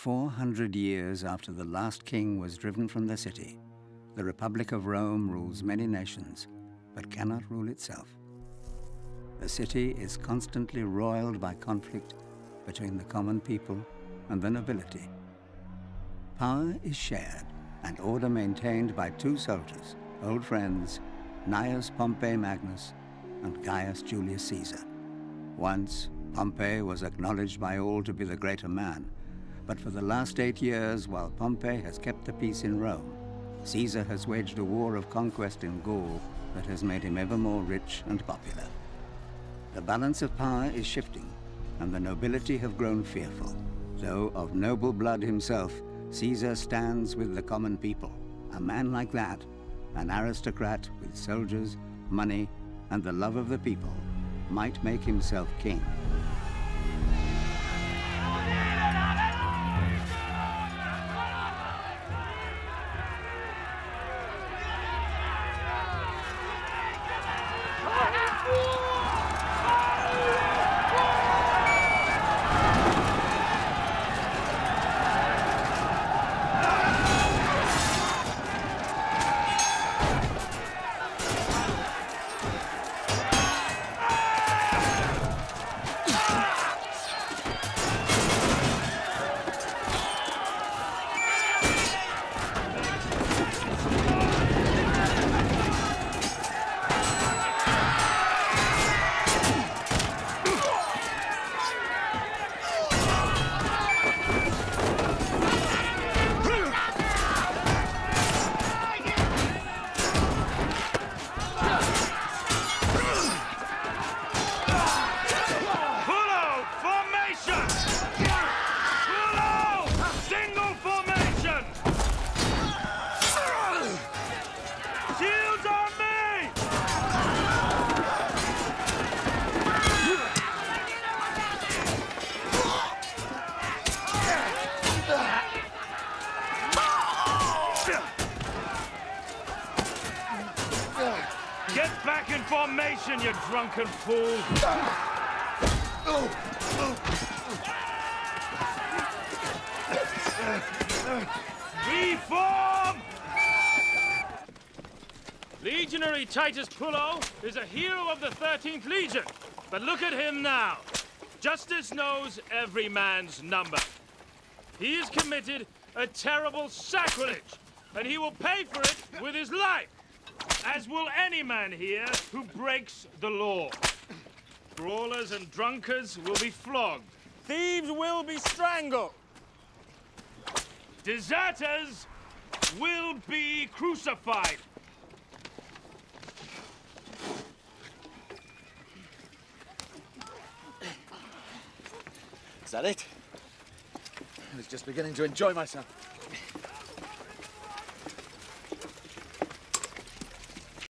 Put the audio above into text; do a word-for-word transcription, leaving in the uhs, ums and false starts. four hundred years after the last king was driven from the city, the Republic of Rome rules many nations, but cannot rule itself. The city is constantly roiled by conflict between the common people and the nobility. Power is shared and order maintained by two soldiers, old friends, Gnaeus Pompey Magnus and Gaius Julius Caesar. Once, Pompey was acknowledged by all to be the greater man, but for the last eight years, while Pompey has kept the peace in Rome, Caesar has waged a war of conquest in Gaul that has made him ever more rich and popular. The balance of power is shifting, and the nobility have grown fearful. Though of noble blood himself, Caesar stands with the common people. A man like that, an aristocrat with soldiers, money, and the love of the people, might make himself king. You drunken fool! Reform! Legionary Titus Pullo is a hero of the thirteenth Legion, but look at him now. Justice knows every man's number. He has committed a terrible sacrilege, and he will pay for it with his life. As will any man here who breaks the law. Brawlers and drunkards will be flogged. Thieves will be strangled. Deserters will be crucified. Is that it? I was just beginning to enjoy myself.